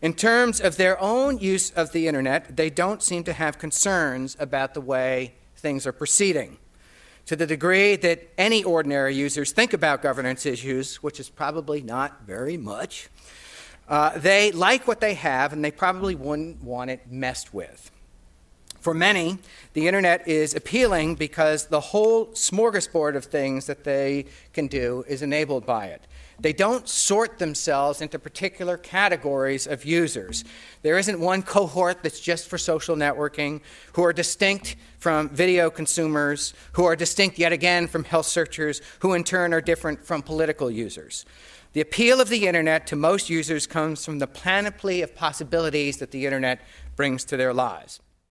In terms of their own use of the internet, they don't seem to have concerns about the way things are proceeding. To the degree that any ordinary users think about governance issues, which is probably not very much, they like what they have, and they probably wouldn't want it messed with. For many, the internet is appealing because the whole smorgasbord of things that they can do is enabled by it. They don't sort themselves into particular categories of users. There isn't one cohort that's just for social networking, who are distinct from video consumers, who are distinct yet again from health searchers, who in turn are different from political users. The appeal of the internet to most users comes from the panoply of possibilities that the internet brings to their lives.